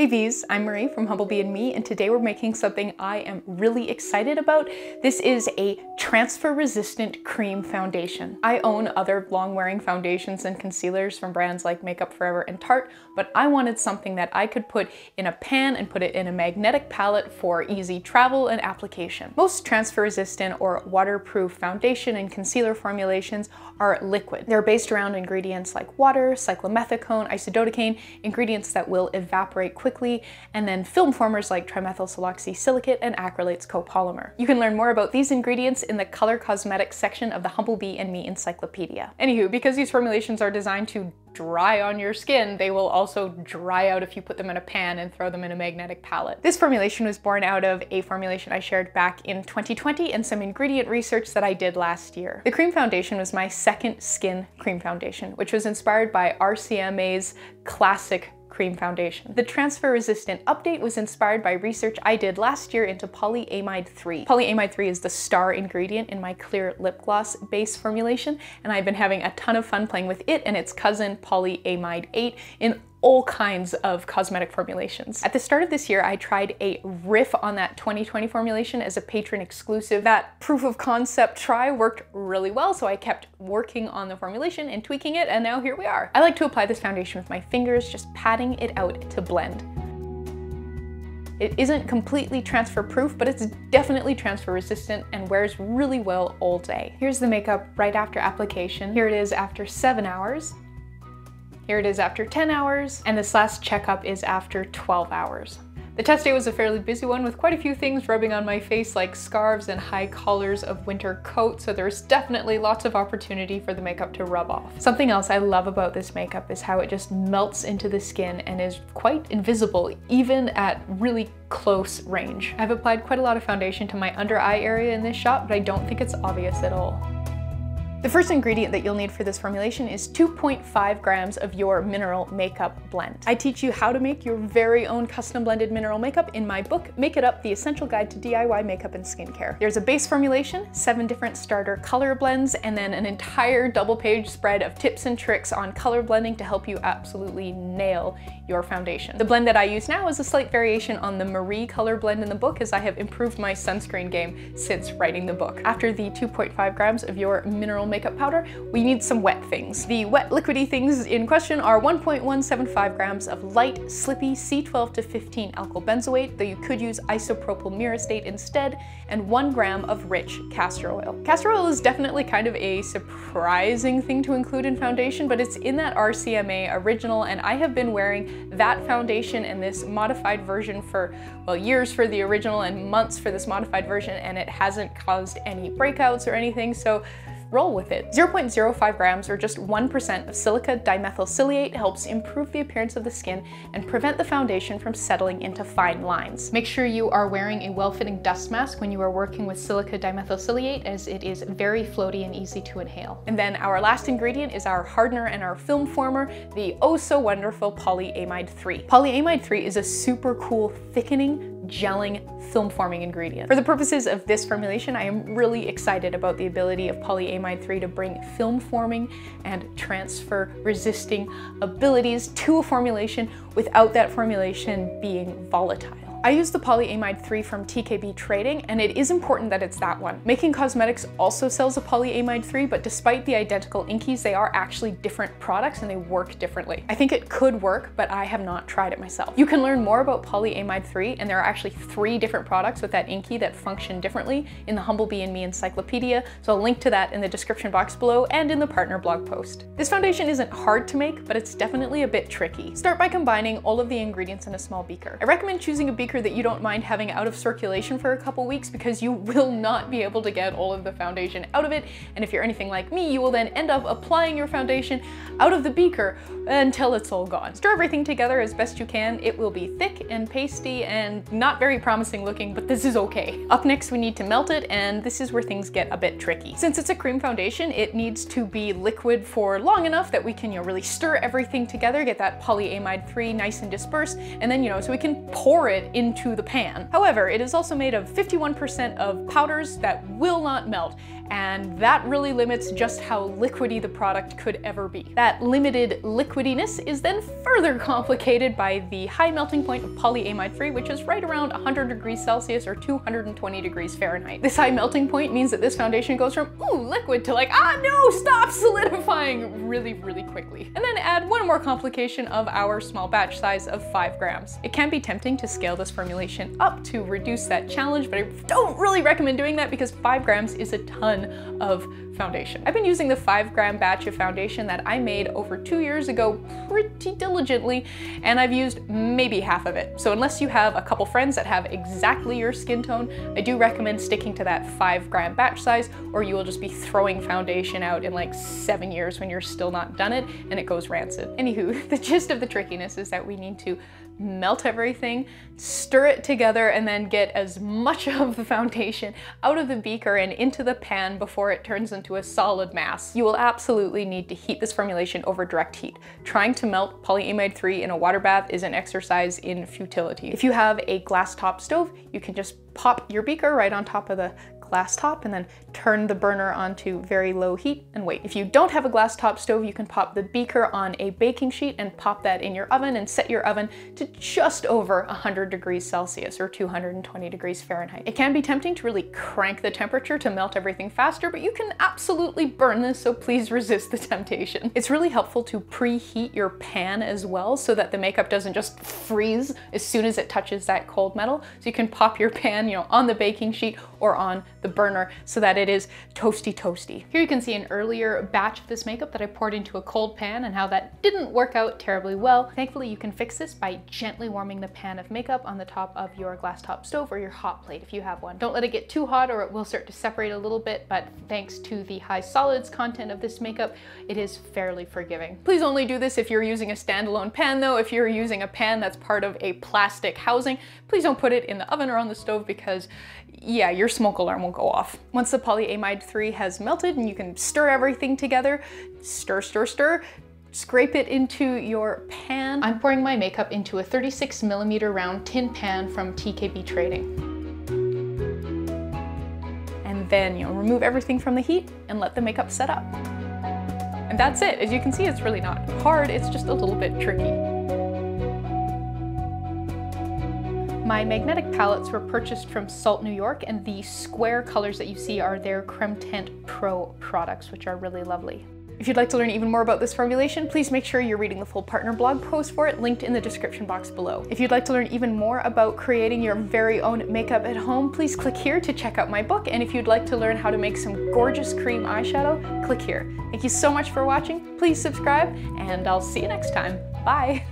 Hey V's, I'm Marie from Humblebee and Me, and today we're making something I am really excited about. This is a transfer-resistant cream foundation. I own other long-wearing foundations and concealers from brands like Makeup Forever and Tarte, but I wanted something that I could put in a pan and put it in a magnetic palette for easy travel and application. Most transfer-resistant or waterproof foundation and concealer formulations are liquid. They're based around ingredients like water, cyclomethicone, isododecane, ingredients that will evaporate quickly, and then film formers like trimethylsiloxysilicate and acrylates copolymer. You can learn more about these ingredients in the color cosmetics section of the Humblebee and Me encyclopedia. Anywho, because these formulations are designed to dry on your skin, they will also dry out if you put them in a pan and throw them in a magnetic palette. This formulation was born out of a formulation I shared back in 2020 and some ingredient research that I did last year. The cream foundation was my second skin cream foundation, which was inspired by RCMA's classic cream foundation. The transfer-resistant update was inspired by research I did last year into polyamide 3. Polyamide 3 is the star ingredient in my clear lip gloss base formulation, and I've been having a ton of fun playing with it and its cousin polyamide 8 in all kinds of cosmetic formulations. At the start of this year, I tried a riff on that 2020 formulation as a patron exclusive. That proof of concept try worked really well, so I kept working on the formulation and tweaking it, and now here we are. I like to apply this foundation with my fingers, just patting it out to blend. It isn't completely transfer proof, but it's definitely transfer resistant and wears really well all day. Here's the makeup right after application. Here it is after 7 hours. Here it is after 10 hours, and this last checkup is after 12 hours. The test day was a fairly busy one with quite a few things rubbing on my face like scarves and high collars of winter coats, so there's definitely lots of opportunity for the makeup to rub off. Something else I love about this makeup is how it just melts into the skin and is quite invisible, even at really close range. I've applied quite a lot of foundation to my under eye area in this shot, but I don't think it's obvious at all. The first ingredient that you'll need for this formulation is 2.5 grams of your mineral makeup blend. I teach you how to make your very own custom blended mineral makeup in my book, Make It Up, The Essential Guide to DIY Makeup and Skincare. There's a base formulation, 7 different starter color blends, and then an entire double-page spread of tips and tricks on color blending to help you absolutely nail your foundation. The blend that I use now is a slight variation on the Marie color blend in the book, as I have improved my sunscreen game since writing the book. After the 2.5 grams of your mineral makeup powder, we need some wet things. The wet liquidy things in question are 1.175 grams of light, slippy C12-15 alkyl benzoate, though you could use isopropyl myristate instead, and 1 gram of rich castor oil. Castor oil is definitely kind of a surprising thing to include in foundation, but it's in that RCMA original, and I have been wearing that foundation and this modified version for, well, years for the original and months for this modified version, and it hasn't caused any breakouts or anything, so roll with it. 0.05 grams, or just 1% of silica dimethyl silylate, helps improve the appearance of the skin and prevent the foundation from settling into fine lines. Make sure you are wearing a well-fitting dust mask when you are working with silica dimethyl silylate, as it is very floaty and easy to inhale. And then our last ingredient is our hardener and our film former, the oh so wonderful polyamide 3. Polyamide 3 is a super cool thickening, gelling, film-forming ingredient. For the purposes of this formulation, I am really excited about the ability of polyamide 3 to bring film-forming and transfer-resisting abilities to a formulation without that formulation being volatile. I use the polyamide 3 from TKB Trading, and it is important that it's that one. Making Cosmetics also sells a polyamide 3, but despite the identical inkies, they are actually different products and they work differently. I think it could work, but I have not tried it myself. You can learn more about polyamide 3, and there are actually 3 different products with that inky that function differently in the Humblebee and Me encyclopedia, so I'll link to that in the description box below and in the partner blog post. This foundation isn't hard to make, but it's definitely a bit tricky. Start by combining all of the ingredients in a small beaker. I recommend choosing a beaker that you don't mind having out of circulation for a couple weeks, because you will not be able to get all of the foundation out of it, and if you're anything like me, you will then end up applying your foundation out of the beaker until it's all gone. Stir everything together as best you can. It will be thick and pasty and not very promising looking, but this is okay. Up next, we need to melt it, and this is where things get a bit tricky. Since it's a cream foundation, it needs to be liquid for long enough that we can, really stir everything together, get that polyamide 3 nice and dispersed, and then, so we can pour it in into the pan. However, it is also made of 51% of powders that will not melt, and that really limits just how liquidy the product could ever be. That limited liquidiness is then further complicated by the high melting point of polyamide 3, which is right around 100 degrees Celsius or 220 degrees Fahrenheit. This high melting point means that this foundation goes from, ooh, liquid to like, ah, no, stop, solidifying really, really quickly. And then add one more complication of our small batch size of 5 grams. It can be tempting to scale this formulation up to reduce that challenge, but I don't really recommend doing that because 5 grams is a ton of foundation. I've been using the 5 gram batch of foundation that I made over 2 years ago pretty diligently, and I've used maybe half of it. So unless you have a couple friends that have exactly your skin tone, I do recommend sticking to that 5 gram batch size, or you will just be throwing foundation out in like 7 years when you're still not done it and it goes rancid. Anywho, the gist of the trickiness is that we need to melt everything, stir it together, and then get as much of the foundation out of the beaker and into the pan before it turns into a solid mass. You will absolutely need to heat this formulation over direct heat. Trying to melt polyamide 3 in a water bath is an exercise in futility. If you have a glass top stove, you can just pop your beaker right on top of the glass top and then turn the burner onto very low heat and wait. If you don't have a glass top stove, you can pop the beaker on a baking sheet and pop that in your oven and set your oven to just over 100 degrees Celsius or 220 degrees Fahrenheit. It can be tempting to really crank the temperature to melt everything faster, but you can absolutely burn this, so please resist the temptation. It's really helpful to preheat your pan as well so that the makeup doesn't just freeze as soon as it touches that cold metal. So you can pop your pan, you know, on the baking sheet or on the burner so that it is toasty toasty. Here you can see an earlier batch of this makeup that I poured into a cold pan and how that didn't work out terribly well. Thankfully, you can fix this by gently warming the pan of makeup on the top of your glass top stove or your hot plate if you have one. Don't let it get too hot or it will start to separate a little bit, but thanks to the high solids content of this makeup, it is fairly forgiving. Please only do this if you're using a standalone pan though. If you're using a pan that's part of a plastic housing, please don't put it in the oven or on the stove because yeah, your smoke alarm will go off. Once the polyamide 3 has melted and you can stir everything together, stir, stir, stir, scrape it into your pan. I'm pouring my makeup into a 36 millimeter round tin pan from TKB Trading. And then you'll remove everything from the heat and let the makeup set up. And that's it. As you can see, it's really not hard. It's just a little bit tricky. My magnetic palettes were purchased from Salt New York, and the square colors that you see are their Creme Tint Pro products, which are really lovely. If you'd like to learn even more about this formulation, please make sure you're reading the full partner blog post for it, linked in the description box below. If you'd like to learn even more about creating your very own makeup at home, please click here to check out my book. And if you'd like to learn how to make some gorgeous cream eyeshadow, click here. Thank you so much for watching. Please subscribe, and I'll see you next time. Bye.